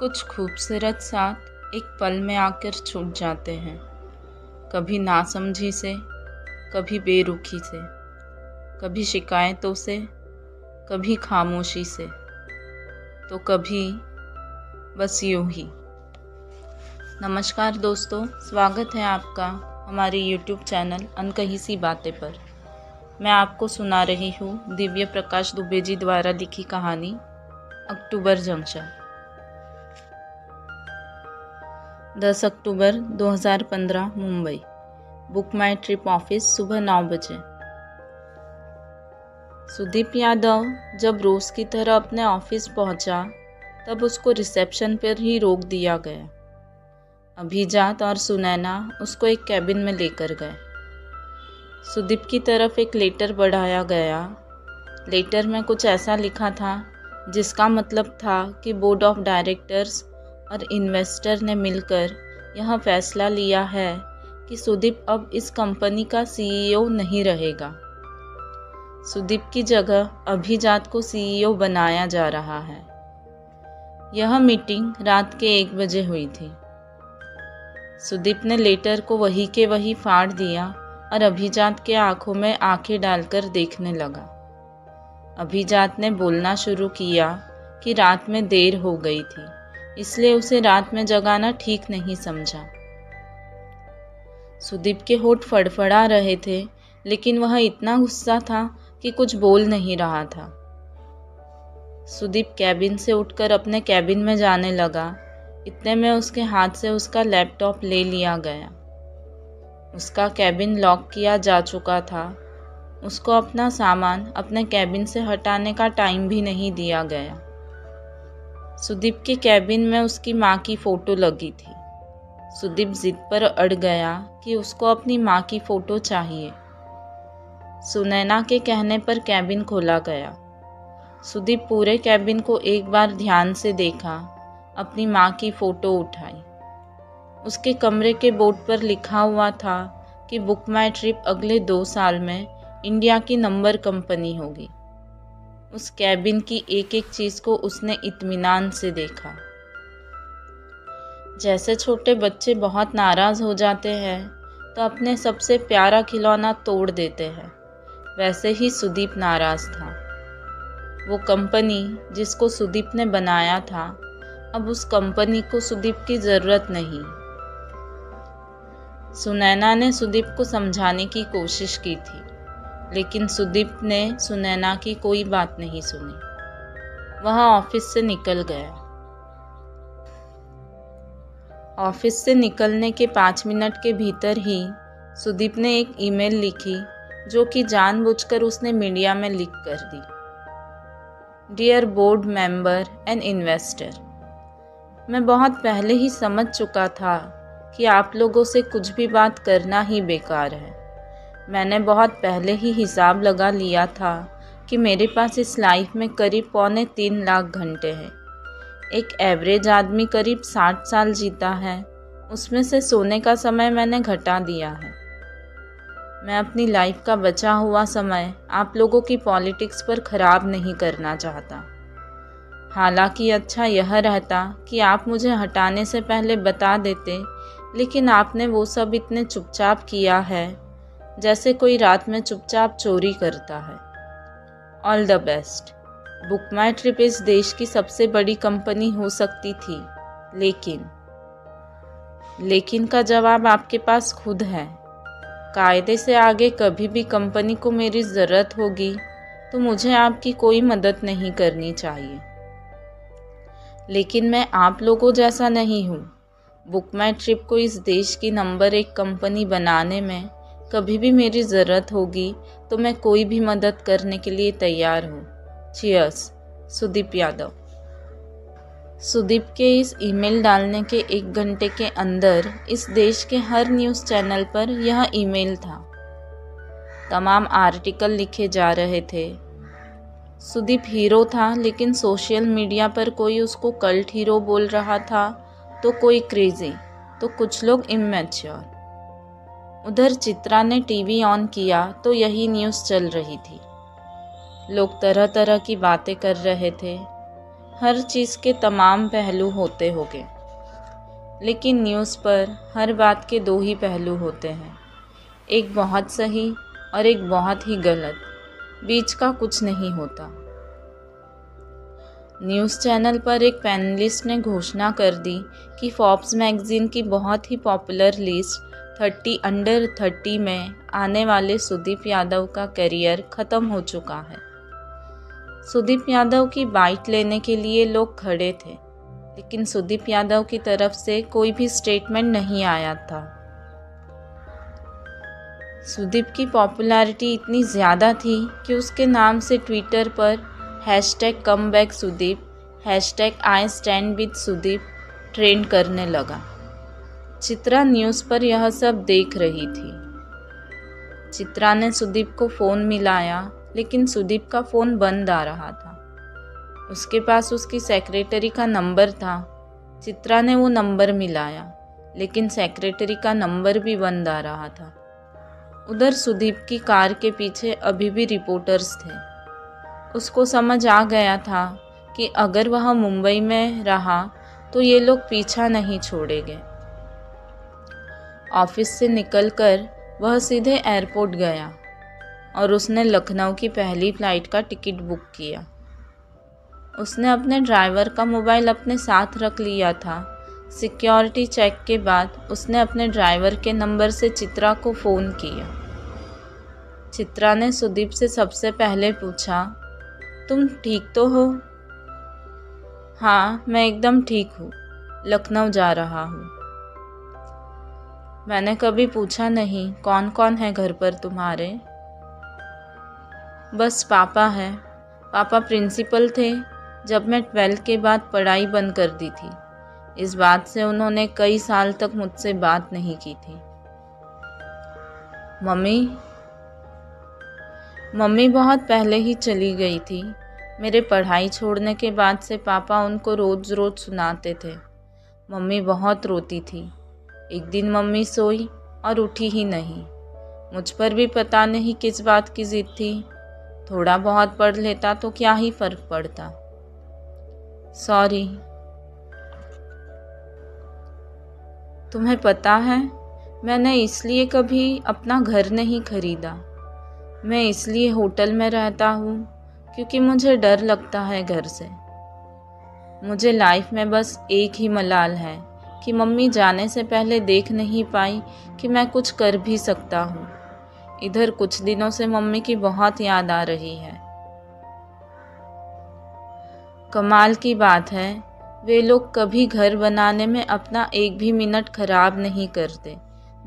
कुछ खूबसूरत साथ एक पल में आकर छूट जाते हैं, कभी नासमझी से, कभी बेरुखी से, कभी शिकायतों से, कभी खामोशी से, तो कभी बस यूं ही। नमस्कार दोस्तों, स्वागत है आपका हमारे YouTube चैनल अनकही सी बातें पर। मैं आपको सुना रही हूँ दिव्य प्रकाश दुबे जी द्वारा लिखी कहानी अक्टूबर जंक्शन। 10 अक्टूबर 2015 मुंबई। बुक माई ट्रिप ऑफिस, सुबह 9 बजे। सुदीप यादव जब रोज़ की तरह अपने ऑफिस पहुंचा, तब उसको रिसेप्शन पर ही रोक दिया गया। अभिजात और सुनैना उसको एक कैबिन में लेकर गए। सुदीप की तरफ एक लेटर बढ़ाया गया। लेटर में कुछ ऐसा लिखा था जिसका मतलब था कि बोर्ड ऑफ डायरेक्टर्स और इन्वेस्टर ने मिलकर यह फैसला लिया है कि सुदीप अब इस कंपनी का सीईओ नहीं रहेगा। सुदीप की जगह अभिजात को सीईओ बनाया जा रहा है। यह मीटिंग रात के 1 बजे हुई थी। सुदीप ने लेटर को वही के वही फाड़ दिया और अभिजात के आंखों में आंखें डालकर देखने लगा। अभिजात ने बोलना शुरू किया कि रात में देर हो गई थी, इसलिए उसे रात में जगाना ठीक नहीं समझा। सुदीप के होठ फड़फड़ा रहे थे, लेकिन वह इतना गुस्सा था कि कुछ बोल नहीं रहा था। सुदीप कैबिन से उठकर अपने कैबिन में जाने लगा। इतने में उसके हाथ से उसका लैपटॉप ले लिया गया। उसका कैबिन लॉक किया जा चुका था। उसको अपना सामान अपने कैबिन से हटाने का टाइम भी नहीं दिया गया। सुदीप के कैबिन में उसकी माँ की फ़ोटो लगी थी। सुदीप जिद पर अड़ गया कि उसको अपनी माँ की फ़ोटो चाहिए। सुनैना के कहने पर कैबिन खोला गया। सुदीप पूरे कैबिन को एक बार ध्यान से देखा, अपनी माँ की फ़ोटो उठाई। उसके कमरे के बोर्ड पर लिखा हुआ था कि बुक माई ट्रिप अगले 2 साल में इंडिया की नंबर कंपनी होगी। उस कैबिन की एक एक चीज़ को उसने इत्मीनान से देखा। जैसे छोटे बच्चे बहुत नाराज़ हो जाते हैं तो अपने सबसे प्यारा खिलौना तोड़ देते हैं, वैसे ही सुदीप नाराज़ था। वो कंपनी जिसको सुदीप ने बनाया था, अब उस कंपनी को सुदीप की ज़रूरत नहीं। सुनैना ने सुदीप को समझाने की कोशिश की थी, लेकिन सुदीप ने सुनैना की कोई बात नहीं सुनी। वह ऑफिस से निकल गया। ऑफिस से निकलने के 5 मिनट के भीतर ही सुदीप ने एक ईमेल लिखी, जो कि जानबूझकर उसने मीडिया में लीक कर दी। Dear board member and investor, मैं बहुत पहले ही समझ चुका था कि आप लोगों से कुछ भी बात करना ही बेकार है। मैंने बहुत पहले ही हिसाब लगा लिया था कि मेरे पास इस लाइफ में करीब 3.25 लाख घंटे हैं। एक एवरेज आदमी करीब 60 साल जीता है, उसमें से सोने का समय मैंने घटा दिया है। मैं अपनी लाइफ का बचा हुआ समय आप लोगों की पॉलिटिक्स पर ख़राब नहीं करना चाहता। हालांकि अच्छा यह रहता कि आप मुझे हटाने से पहले बता देते, लेकिन आपने वो सब इतने चुपचाप किया है जैसे कोई रात में चुपचाप चोरी करता है। All the best. Book my trip इस देश की सबसे बड़ी कंपनी हो सकती थी, लेकिन का जवाब आपके पास खुद है। कायदे से आगे कभी भी कंपनी को मेरी ज़रूरत होगी तो मुझे आपकी कोई मदद नहीं करनी चाहिए। लेकिन मैं आप लोगों जैसा नहीं हूँ। बुक माई ट्रिप को इस देश की नंबर 1 कंपनी बनाने में कभी भी मेरी ज़रूरत होगी तो मैं कोई भी मदद करने के लिए तैयार हूँ। चीयर्स, सुदीप यादव। सुदीप के इस ईमेल डालने के 1 घंटे के अंदर इस देश के हर न्यूज़ चैनल पर यह ईमेल था। तमाम आर्टिकल लिखे जा रहे थे। सुदीप हीरो था, लेकिन सोशल मीडिया पर कोई उसको कल्ट हीरो बोल रहा था, तो कोई क्रेजी, तो कुछ लोग इमैच्योर। उधर चित्रा ने टीवी ऑन किया तो यही न्यूज़ चल रही थी। लोग तरह तरह की बातें कर रहे थे। हर चीज़ के तमाम पहलू होते होंगे, लेकिन न्यूज़ पर हर बात के दो ही पहलू होते हैं, एक बहुत सही और एक बहुत ही गलत, बीच का कुछ नहीं होता। न्यूज़ चैनल पर एक पैनलिस्ट ने घोषणा कर दी कि फोर्ब्स मैगज़ीन की बहुत ही पॉपुलर लिस्ट 30 under 30 में आने वाले सुदीप यादव का करियर ख़त्म हो चुका है। सुदीप यादव की बाइट लेने के लिए लोग खड़े थे, लेकिन सुदीप यादव की तरफ से कोई भी स्टेटमेंट नहीं आया था। सुदीप की पॉपुलैरिटी इतनी ज़्यादा थी कि उसके नाम से ट्विटर पर #comebackSudip, #I stand with Sudip trend करने लगा। चित्रा न्यूज़ पर यह सब देख रही थी। चित्रा ने सुदीप को फ़ोन मिलाया, लेकिन सुदीप का फ़ोन बंद आ रहा था। उसके पास उसकी सेक्रेटरी का नंबर था। चित्रा ने वो नंबर मिलाया, लेकिन सेक्रेटरी का नंबर भी बंद आ रहा था। उधर सुदीप की कार के पीछे अभी भी रिपोर्टर्स थे। उसको समझ आ गया था कि अगर वह मुंबई में रहा तो ये लोग पीछा नहीं छोड़ेंगे। ऑफिस से निकलकर वह सीधे एयरपोर्ट गया और उसने लखनऊ की पहली फ़्लाइट का टिकट बुक किया। उसने अपने ड्राइवर का मोबाइल अपने साथ रख लिया था। सिक्योरिटी चेक के बाद उसने अपने ड्राइवर के नंबर से चित्रा को फ़ोन किया। चित्रा ने सुदीप से सबसे पहले पूछा, तुम ठीक तो हो? हाँ, मैं एकदम ठीक हूँ, लखनऊ जा रहा हूँ। मैंने कभी पूछा नहीं कौन कौन है घर पर तुम्हारे? बस पापा है। पापा प्रिंसिपल थे जब मैं 12th के बाद पढ़ाई बंद कर दी थी। इस बात से उन्होंने कई साल तक मुझसे बात नहीं की थी। मम्मी बहुत पहले ही चली गई थी। मेरे पढ़ाई छोड़ने के बाद से पापा उनको रोज़ रोज़ सुनाते थे। मम्मी बहुत रोती थी। एक दिन मम्मी सोई और उठी ही नहीं। मुझ पर भी पता नहीं किस बात की जिद थी। थोड़ा बहुत पढ़ लेता तो क्या ही फ़र्क पड़ता। सॉरी। तुम्हें पता है, मैंने इसलिए कभी अपना घर नहीं खरीदा। मैं इसलिए होटल में रहता हूँ क्योंकि मुझे डर लगता है घर से। मुझे लाइफ में बस एक ही मलाल है कि मम्मी जाने से पहले देख नहीं पाई कि मैं कुछ कर भी सकता हूँ। इधर कुछ दिनों से मम्मी की बहुत याद आ रही है। कमाल की बात है, वे लोग कभी घर बनाने में अपना एक भी मिनट खराब नहीं करते,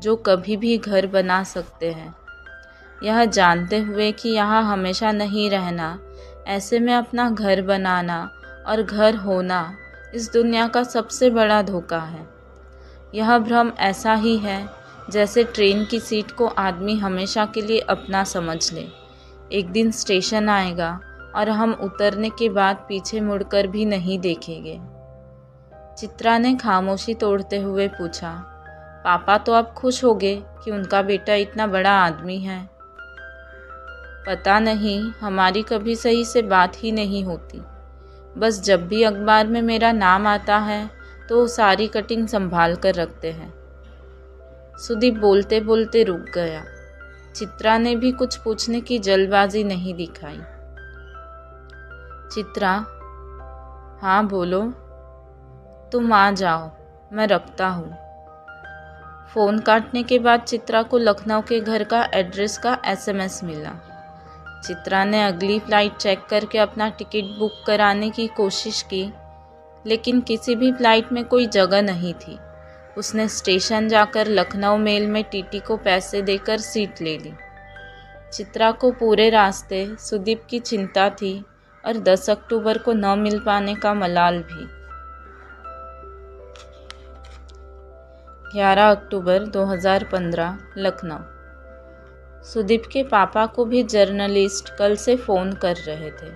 जो कभी भी घर बना सकते हैं। यह जानते हुए कि यहाँ हमेशा नहीं रहना, ऐसे में अपना घर बनाना और घर होना इस दुनिया का सबसे बड़ा धोखा है। यह भ्रम ऐसा ही है जैसे ट्रेन की सीट को आदमी हमेशा के लिए अपना समझ ले। एक दिन स्टेशन आएगा और हम उतरने के बाद पीछे मुड़कर भी नहीं देखेंगे। चित्रा ने खामोशी तोड़ते हुए पूछा, पापा तो अब खुश होंगे कि उनका बेटा इतना बड़ा आदमी है। पता नहीं, हमारी कभी सही से बात ही नहीं होती। बस जब भी अखबार में मेरा नाम आता है तो सारी कटिंग संभाल कर रखते हैं। सुदीप बोलते बोलते रुक गया। चित्रा ने भी कुछ पूछने की जल्दबाजी नहीं दिखाई। चित्रा, हाँ बोलो। तुम आ जाओ, मैं रखता हूँ। फ़ोन काटने के बाद चित्रा को लखनऊ के घर का एड्रेस का SMS मिला। चित्रा ने अगली फ़्लाइट चेक करके अपना टिकट बुक कराने की कोशिश की, लेकिन किसी भी फ़्लाइट में कोई जगह नहीं थी। उसने स्टेशन जाकर लखनऊ मेल में टीटी को पैसे देकर सीट ले ली। चित्रा को पूरे रास्ते सुदीप की चिंता थी और 10 अक्टूबर को न मिल पाने का मलाल भी। 11 अक्टूबर 2015 लखनऊ। सुदीप के पापा को भी जर्नलिस्ट कल से फ़ोन कर रहे थे।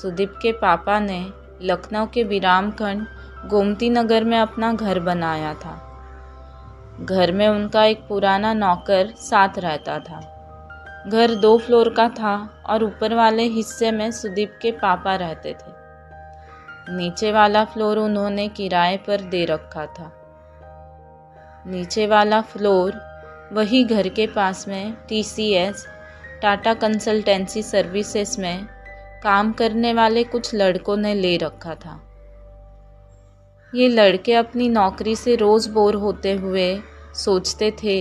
सुदीप के पापा ने लखनऊ के विराम खंड गोमती नगर में अपना घर बनाया था। घर में उनका एक पुराना नौकर साथ रहता था। घर 2 फ्लोर का था और ऊपर वाले हिस्से में सुदीप के पापा रहते थे। नीचे वाला फ्लोर उन्होंने किराए पर दे रखा था। नीचे वाला फ्लोर वही घर के पास में TCS टाटा कंसल्टेंसी सर्विसेज में काम करने वाले कुछ लड़कों ने ले रखा था। ये लड़के अपनी नौकरी से रोज़ बोर होते हुए सोचते थे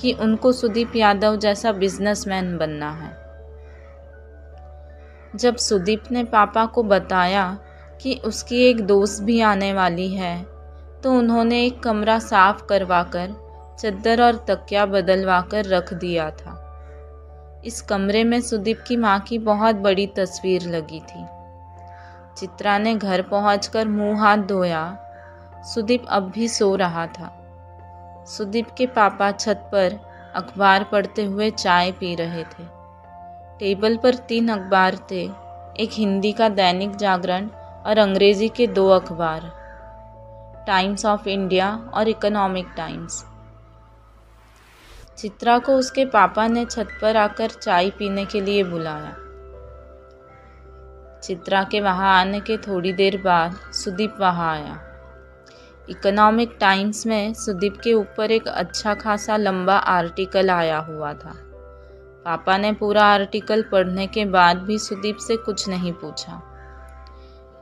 कि उनको सुदीप यादव जैसा बिजनेसमैन बनना है। जब सुदीप ने पापा को बताया कि उसकी एक दोस्त भी आने वाली है तो उन्होंने एक कमरा साफ करवाकर चद्दर और तकिया बदलवाकर रख दिया था। इस कमरे में सुदीप की माँ की बहुत बड़ी तस्वीर लगी थी। चित्रा ने घर पहुंचकर मुंह हाथ धोया। सुदीप अब भी सो रहा था। सुदीप के पापा छत पर अखबार पढ़ते हुए चाय पी रहे थे। टेबल पर 3 अखबार थे, एक हिंदी का दैनिक जागरण और अंग्रेजी के 2 अखबार, टाइम्स ऑफ इंडिया और इकोनॉमिक टाइम्स। चित्रा को उसके पापा ने छत पर आकर चाय पीने के लिए बुलाया। चित्रा के वहाँ आने के थोड़ी देर बाद सुदीप वहाँ आया। इकोनॉमिक टाइम्स में सुदीप के ऊपर एक अच्छा खासा लंबा आर्टिकल आया हुआ था। पापा ने पूरा आर्टिकल पढ़ने के बाद भी सुदीप से कुछ नहीं पूछा।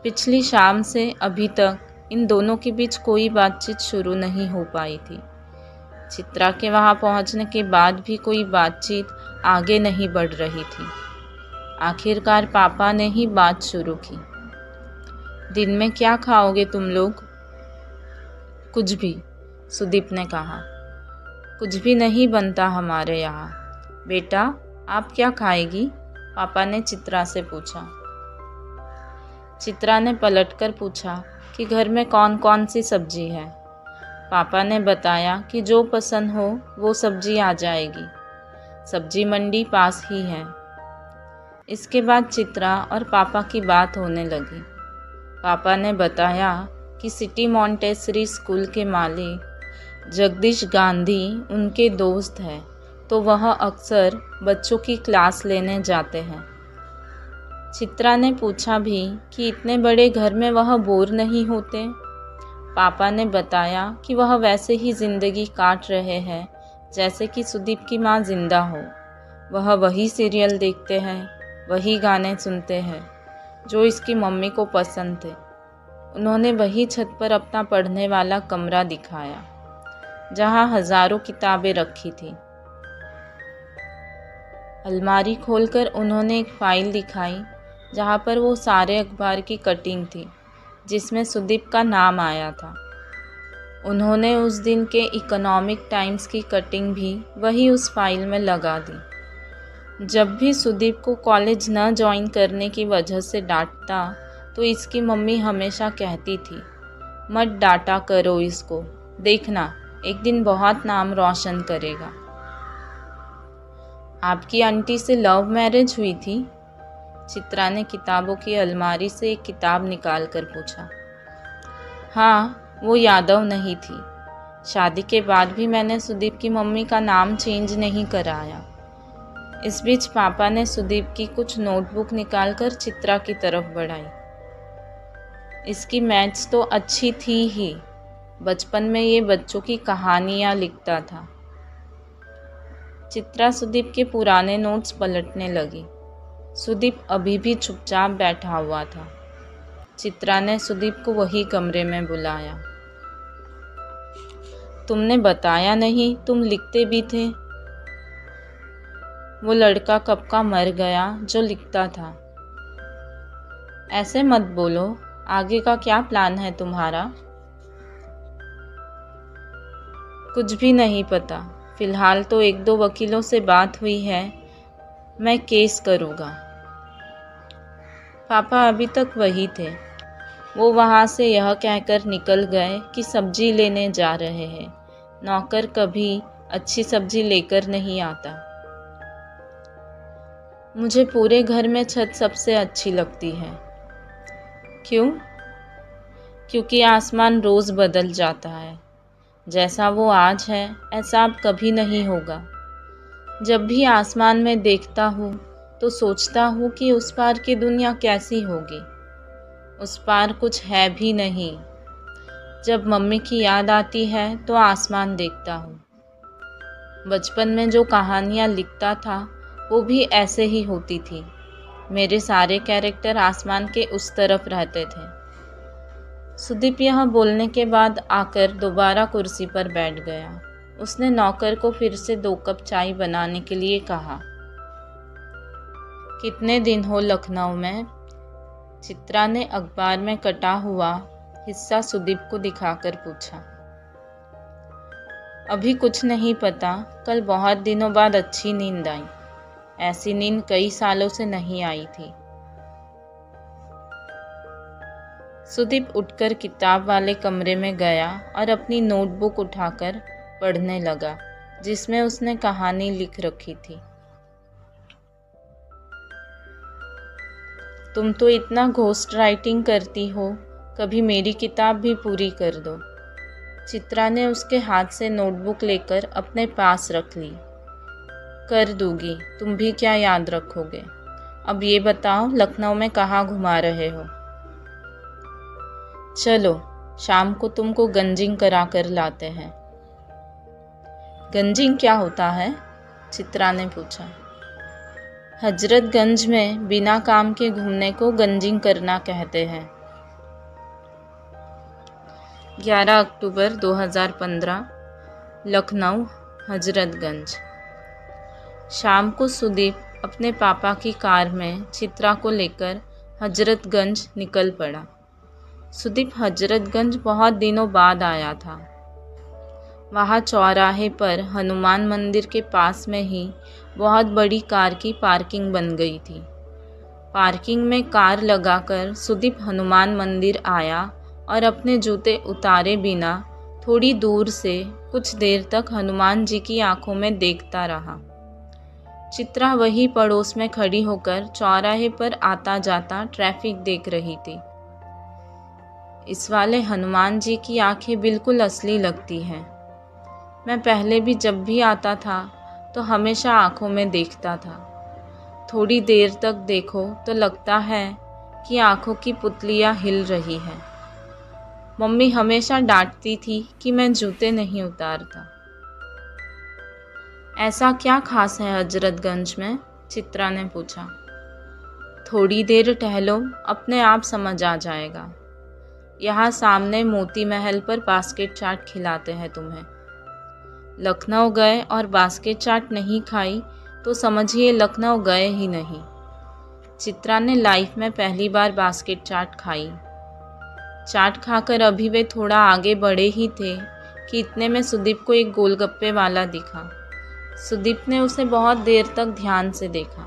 पिछली शाम से अभी तक इन दोनों के बीच कोई बातचीत शुरू नहीं हो पाई थी। चित्रा के वहाँ पहुँचने के बाद भी कोई बातचीत आगे नहीं बढ़ रही थी। आखिरकार पापा ने ही बात शुरू की। दिन में क्या खाओगे तुम लोग? कुछ भी, सुदीप ने कहा। कुछ भी नहीं बनता हमारे यहाँ। बेटा, आप क्या खाएगी? पापा ने चित्रा से पूछा। चित्रा ने पलटकर पूछा कि घर में कौन कौन सी सब्जी है। पापा ने बताया कि जो पसंद हो वो सब्जी आ जाएगी, सब्जी मंडी पास ही है। इसके बाद चित्रा और पापा की बात होने लगी। पापा ने बताया कि सिटी मॉन्टेसरी स्कूल के मालिक जगदीश गांधी उनके दोस्त हैं, तो वह अक्सर बच्चों की क्लास लेने जाते हैं। चित्रा ने पूछा भी कि इतने बड़े घर में वह बोर नहीं होते। पापा ने बताया कि वह वैसे ही ज़िंदगी काट रहे हैं जैसे कि सुदीप की माँ जिंदा हो। वह वही सीरियल देखते हैं, वही गाने सुनते हैं जो इसकी मम्मी को पसंद थे। उन्होंने वही छत पर अपना पढ़ने वाला कमरा दिखाया जहां हज़ारों किताबें रखी थी। अलमारी खोलकर उन्होंने एक फ़ाइल दिखाई जहां पर वो सारे अखबार की कटिंग थी जिसमें सुदीप का नाम आया था। उन्होंने उस दिन के इकोनॉमिक टाइम्स की कटिंग भी वही उस फाइल में लगा दी। जब भी सुदीप को कॉलेज न ज्वाइन करने की वजह से डांटता तो इसकी मम्मी हमेशा कहती थी, मत डांटा करो इसको, देखना एक दिन बहुत नाम रोशन करेगा। आपकी आंटी से लव मैरिज हुई थी? चित्रा ने किताबों की अलमारी से एक किताब निकाल कर पूछा। हाँ, वो यादव नहीं थी। शादी के बाद भी मैंने सुदीप की मम्मी का नाम चेंज नहीं कराया। इस बीच पापा ने सुदीप की कुछ नोटबुक निकालकर चित्रा की तरफ बढ़ाई। इसकी मैथ्स तो अच्छी थी ही, बचपन में ये बच्चों की कहानियाँ लिखता था। चित्रा सुदीप के पुराने नोट्स पलटने लगी। सुदीप अभी भी चुपचाप बैठा हुआ था। चित्रा ने सुदीप को वही कमरे में बुलाया। तुमने बताया नहीं तुम लिखते भी थे। वो लड़का कब का मर गया जो लिखता था। ऐसे मत बोलो, आगे का क्या प्लान है तुम्हारा? कुछ भी नहीं पता। फिलहाल तो 1-2 वकीलों से बात हुई है, मैं केस करूँगा। पापा अभी तक वही थे। वो वहाँ से यह कहकर निकल गए कि सब्जी लेने जा रहे हैं, नौकर कभी अच्छी सब्जी लेकर नहीं आता। मुझे पूरे घर में छत सबसे अच्छी लगती है। क्यों? क्योंकि आसमान रोज़ बदल जाता है। जैसा वो आज है ऐसा अब कभी नहीं होगा। जब भी आसमान में देखता हूँ तो सोचता हूँ कि उस पार की दुनिया कैसी होगी। उस पार कुछ है भी नहीं। जब मम्मी की याद आती है तो आसमान देखता हूँ। बचपन में जो कहानियाँ लिखता था वो भी ऐसे ही होती थी। मेरे सारे कैरेक्टर आसमान के उस तरफ रहते थे। सुदीप यहाँ बोलने के बाद आकर दोबारा कुर्सी पर बैठ गया। उसने नौकर को फिर से 2 कप चाय बनाने के लिए कहा। कितने दिन हो लखनऊ में? चित्रा ने अखबार में कटा हुआ हिस्सा सुदीप को दिखाकर पूछा। अभी कुछ नहीं पता, कल बहुत दिनों बाद अच्छी नींद आई। ऐसी नींद कई सालों से नहीं आई थी। सुदीप उठकर किताब वाले कमरे में गया और अपनी नोटबुक उठाकर पढ़ने लगा जिसमें उसने कहानी लिख रखी थी। तुम तो इतना घोस्ट राइटिंग करती हो, कभी मेरी किताब भी पूरी कर दो। चित्रा ने उसके हाथ से नोटबुक लेकर अपने पास रख ली। कर दूंगी, तुम भी क्या याद रखोगे। अब ये बताओ लखनऊ में कहाँ घुमा रहे हो? चलो शाम को तुमको गंजिंग करा कर लाते हैं। गंजिंग क्या होता है? चित्रा ने पूछा। हजरतगंज में बिना काम के घूमने को गंजिंग करना कहते हैं। 11 अक्टूबर 2015 लखनऊ हजरतगंज। शाम को सुदीप अपने पापा की कार में चित्रा को लेकर हजरतगंज निकल पड़ा। सुदीप हजरतगंज बहुत दिनों बाद आया था। वहाँ चौराहे पर हनुमान मंदिर के पास में ही बहुत बड़ी कार की पार्किंग बन गई थी। पार्किंग में कार लगाकर सुदीप हनुमान मंदिर आया और अपने जूते उतारे बिना थोड़ी दूर से कुछ देर तक हनुमान जी की आंखों में देखता रहा। चित्रा वही पड़ोस में खड़ी होकर चौराहे पर आता जाता ट्रैफिक देख रही थी। इस वाले हनुमान जी की आंखें बिल्कुल असली लगती हैं। मैं पहले भी जब भी आता था तो हमेशा आंखों में देखता था। थोड़ी देर तक देखो तो लगता है कि आंखों की पुतलियाँ हिल रही हैं। मम्मी हमेशा डांटती थी कि मैं जूते नहीं उतारता। ऐसा क्या खास है हजरतगंज में? चित्रा ने पूछा। थोड़ी देर टहलो, अपने आप समझ आ जाएगा। यहाँ सामने मोती महल पर बास्केट चाट खिलाते हैं तुम्हें। लखनऊ गए और बास्केट चाट नहीं खाई तो समझिए लखनऊ गए ही नहीं। चित्रा ने लाइफ में पहली बार बास्केट चाट खाई। चाट खाकर अभी वे थोड़ा आगे बढ़े ही थे कि इतने में सुदीप को एक गोलगप्पे वाला दिखा। सुदीप ने उसे बहुत देर तक ध्यान से देखा।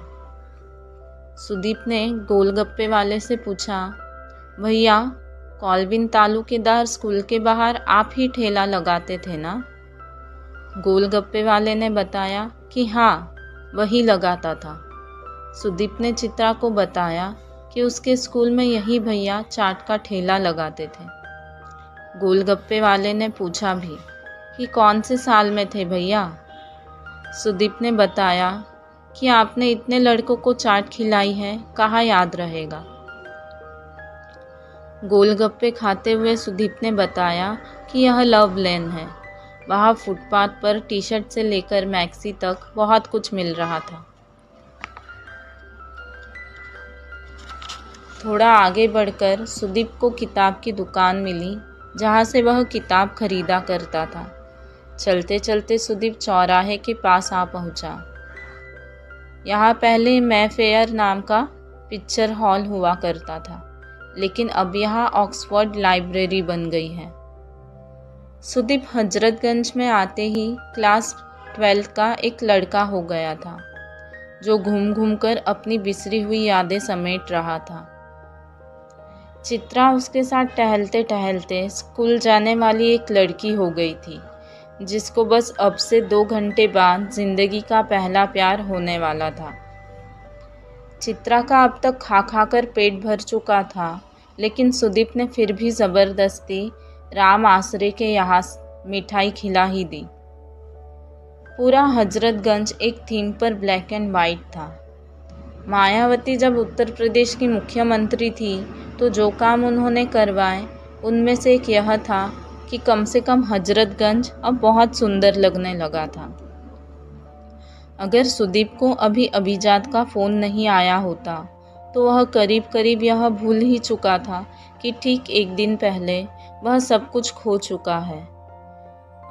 सुदीप ने गोलगप्पे वाले से पूछा, भैया कॉल्विन तालुकेदार स्कूल के बाहर आप ही ठेला लगाते थे ना? गोलगप्पे वाले ने बताया कि हाँ, वही लगाता था। सुदीप ने चित्रा को बताया कि उसके स्कूल में यही भैया चाट का ठेला लगाते थे। गोलगप्पे वाले ने पूछा भी कि कौन से साल में थे भैया? सुदीप ने बताया कि आपने इतने लड़कों को चाट खिलाई है, कहाँ याद रहेगा। गोलगप्पे खाते हुए सुदीप ने बताया कि यह लव लेन है। वहाँ फुटपाथ पर टी शर्ट से लेकर मैक्सी तक बहुत कुछ मिल रहा था। थोड़ा आगे बढ़कर सुदीप को किताब की दुकान मिली जहाँ से वह किताब खरीदा करता था। चलते चलते सुदीप चौराहे के पास आ पहुँचा। यहाँ पहले मैफेयर नाम का पिक्चर हॉल हुआ करता था, लेकिन अब यहाँ ऑक्सफोर्ड लाइब्रेरी बन गई है। सुदीप हजरतगंज में आते ही क्लास 12 का एक लड़का हो गया था जो घूम घूम कर अपनी बिसरी हुई यादें समेट रहा था। चित्रा उसके साथ टहलते टहलते स्कूल जाने वाली एक लड़की हो गई थी जिसको बस अब से 2 घंटे बाद जिंदगी का पहला प्यार होने वाला था। चित्रा का अब तक खा खा कर पेट भर चुका था, लेकिन सुदीप ने फिर भी ज़बरदस्ती राम आश्रय के यहाँ मिठाई खिला ही दी। पूरा हजरतगंज एक थीम पर ब्लैक एंड वाइट था। मायावती जब उत्तर प्रदेश की मुख्यमंत्री थी तो जो काम उन्होंने करवाए उनमें से एक यह था कि कम से कम हजरतगंज अब बहुत सुंदर लगने लगा था। अगर सुदीप को अभी अभिजात का फ़ोन नहीं आया होता तो वह करीब करीब यह भूल ही चुका था कि ठीक एक दिन पहले वह सब कुछ खो चुका है।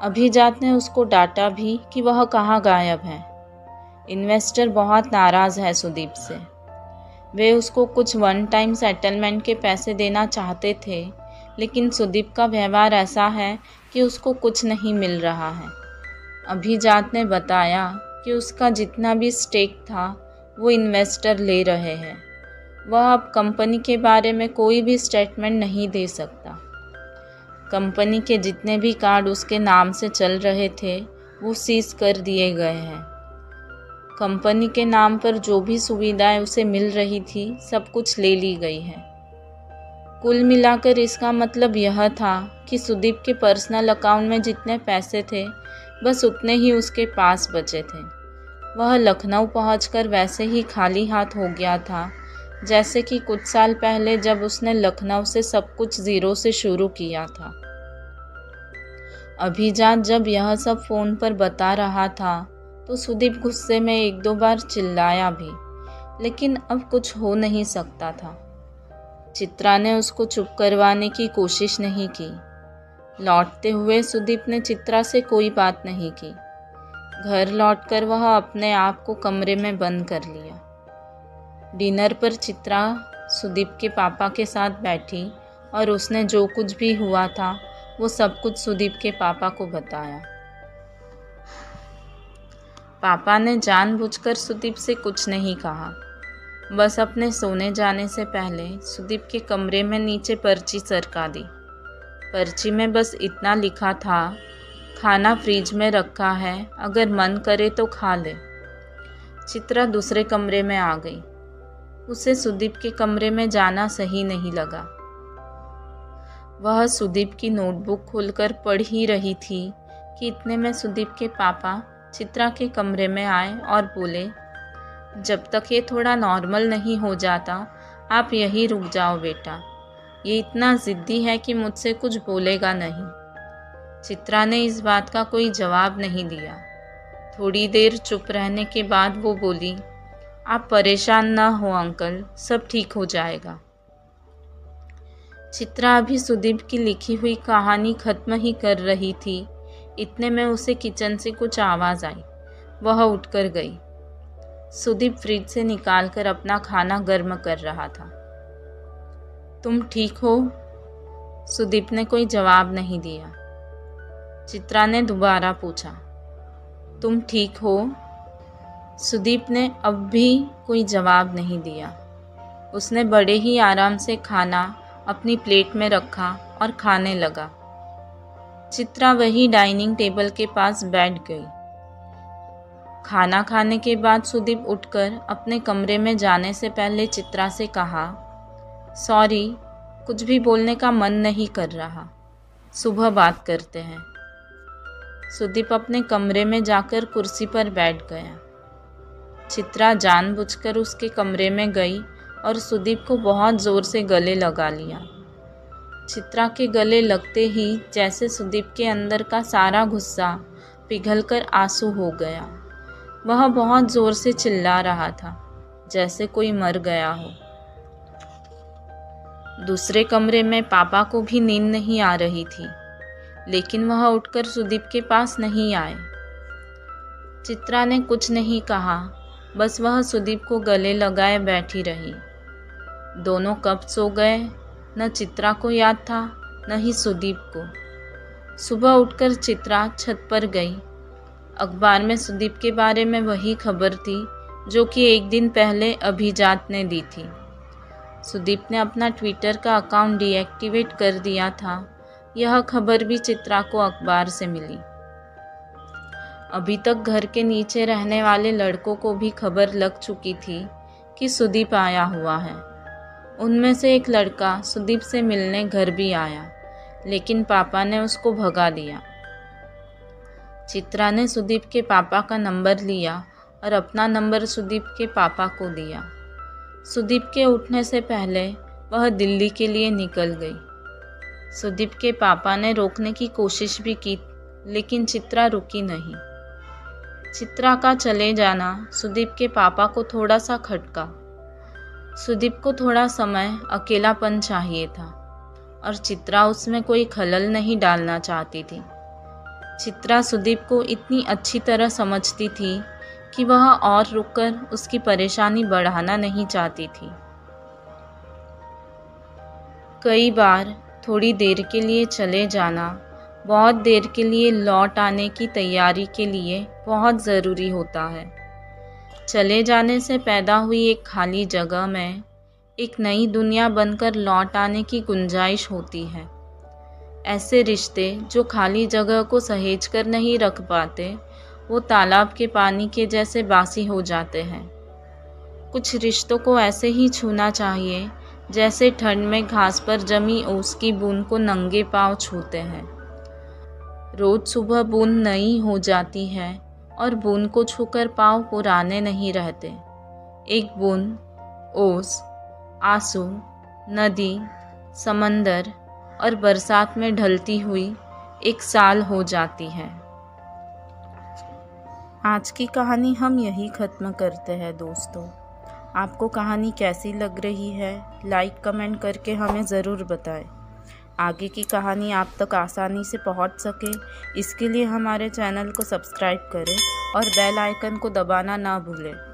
अभिजात ने उसको डांटा भी कि वह कहाँ गायब है। इन्वेस्टर बहुत नाराज़ है सुदीप से। वे उसको कुछ वन टाइम सेटलमेंट के पैसे देना चाहते थे, लेकिन सुदीप का व्यवहार ऐसा है कि उसको कुछ नहीं मिल रहा है। अभिजात ने बताया कि उसका जितना भी स्टेक था वो इन्वेस्टर ले रहे हैं। वह अब कंपनी के बारे में कोई भी स्टेटमेंट नहीं दे सकता। कंपनी के जितने भी कार्ड उसके नाम से चल रहे थे वो सीज कर दिए गए हैं। कंपनी के नाम पर जो भी सुविधाएं उसे मिल रही थी सब कुछ ले ली गई है। कुल मिलाकर इसका मतलब यह था कि सुदीप के पर्सनल अकाउंट में जितने पैसे थे बस उतने ही उसके पास बचे थे। वह लखनऊ पहुंचकर वैसे ही खाली हाथ हो गया था, जैसे कि कुछ साल पहले जब उसने लखनऊ से सब कुछ ज़ीरो से शुरू किया था। अभिजात जब यह सब फ़ोन पर बता रहा था तो सुदीप गुस्से में एक दो बार चिल्लाया भी, लेकिन अब कुछ हो नहीं सकता था। चित्रा ने उसको चुप करवाने की कोशिश नहीं की। लौटते हुए सुदीप ने चित्रा से कोई बात नहीं की। घर लौटकर वह अपने आप को कमरे में बंद कर लिया। डिनर पर चित्रा सुदीप के पापा के साथ बैठी और उसने जो कुछ भी हुआ था वो सब कुछ सुदीप के पापा को बताया। पापा ने जानबूझकर सुदीप से कुछ नहीं कहा, बस अपने सोने जाने से पहले सुदीप के कमरे में नीचे पर्ची सरका दी। पर्ची में बस इतना लिखा था, खाना फ्रिज में रखा है, अगर मन करे तो खा ले। चित्रा दूसरे कमरे में आ गई। उसे सुदीप के कमरे में जाना सही नहीं लगा। वह सुदीप की नोटबुक खोलकर पढ़ ही रही थी कि इतने में सुदीप के पापा चित्रा के कमरे में आए और बोले, जब तक ये थोड़ा नॉर्मल नहीं हो जाता आप यही रुक जाओ बेटा, ये इतना ज़िद्दी है कि मुझसे कुछ बोलेगा नहीं। चित्रा ने इस बात का कोई जवाब नहीं दिया। थोड़ी देर चुप रहने के बाद वो बोली, आप परेशान ना हो अंकल, सब ठीक हो जाएगा। चित्रा अभी सुदीप की लिखी हुई कहानी ख़त्म ही कर रही थी, इतने में उसे किचन से कुछ आवाज़ आई। वह उठकर गई। सुदीप फ्रिज से निकाल कर अपना खाना गर्म कर रहा था। तुम ठीक हो? सुदीप ने कोई जवाब नहीं दिया। चित्रा ने दोबारा पूछा, तुम ठीक हो? सुदीप ने अब भी कोई जवाब नहीं दिया। उसने बड़े ही आराम से खाना अपनी प्लेट में रखा और खाने लगा। चित्रा वही डाइनिंग टेबल के पास बैठ गई। खाना खाने के बाद सुदीप उठकर अपने कमरे में जाने से पहले चित्रा से कहा, सॉरी, कुछ भी बोलने का मन नहीं कर रहा, सुबह बात करते हैं। सुदीप अपने कमरे में जाकर कुर्सी पर बैठ गया। चित्रा जानबूझकर उसके कमरे में गई और सुदीप को बहुत ज़ोर से गले लगा लिया। चित्रा के गले लगते ही जैसे सुदीप के अंदर का सारा गुस्सा पिघलकर आंसू हो गया। वह बहुत ज़ोर से चिल्ला रहा था, जैसे कोई मर गया हो। दूसरे कमरे में पापा को भी नींद नहीं आ रही थी, लेकिन वह उठकर सुदीप के पास नहीं आए। चित्रा ने कुछ नहीं कहा, बस वह सुदीप को गले लगाए बैठी रही। दोनों कब सो गए, न चित्रा को याद था न ही सुदीप को। सुबह उठकर चित्रा छत पर गई। अखबार में सुदीप के बारे में वही खबर थी जो कि एक दिन पहले अभिजात ने दी थी। सुदीप ने अपना ट्विटर का अकाउंट डीएक्टिवेट कर दिया था। यह खबर भी चित्रा को अखबार से मिली। अभी तक घर के नीचे रहने वाले लड़कों को भी खबर लग चुकी थी कि सुदीप आया हुआ है। उनमें से एक लड़का सुदीप से मिलने घर भी आया, लेकिन पापा ने उसको भगा दिया। चित्रा ने सुदीप के पापा का नंबर लिया और अपना नंबर सुदीप के पापा को दिया। सुदीप के उठने से पहले वह दिल्ली के लिए निकल गई। सुदीप के पापा ने रोकने की कोशिश भी की, लेकिन चित्रा रुकी नहीं। चित्रा का चले जाना सुदीप के पापा को थोड़ा सा खटका। सुदीप को थोड़ा समय अकेलापन चाहिए था और चित्रा उसमें कोई खलल नहीं डालना चाहती थी। चित्रा सुदीप को इतनी अच्छी तरह समझती थी कि वह और रुककर उसकी परेशानी बढ़ाना नहीं चाहती थी। कई बार थोड़ी देर के लिए चले जाना बहुत देर के लिए लौट आने की तैयारी के लिए बहुत ज़रूरी होता है। चले जाने से पैदा हुई एक खाली जगह में एक नई दुनिया बनकर लौट आने की गुंजाइश होती है। ऐसे रिश्ते जो खाली जगह को सहेज कर नहीं रख पाते, वो तालाब के पानी के जैसे बासी हो जाते हैं। कुछ रिश्तों को ऐसे ही छूना चाहिए जैसे ठंड में घास पर जमी ओस की बूंद को नंगे पाँव छूते हैं। रोज़ सुबह बूंद नई हो जाती है और बूंद को छूकर पाँव पुराने नहीं रहते। एक बूंद, ओस, आंसू, नदी, समंदर और बरसात में ढलती हुई एक साल हो जाती है। आज की कहानी हम यही ख़त्म करते हैं दोस्तों। आपको कहानी कैसी लग रही है, लाइक कमेंट करके हमें ज़रूर बताएं। आगे की कहानी आप तक आसानी से पहुंच सके, इसके लिए हमारे चैनल को सब्सक्राइब करें और बेल आइकन को दबाना ना भूलें।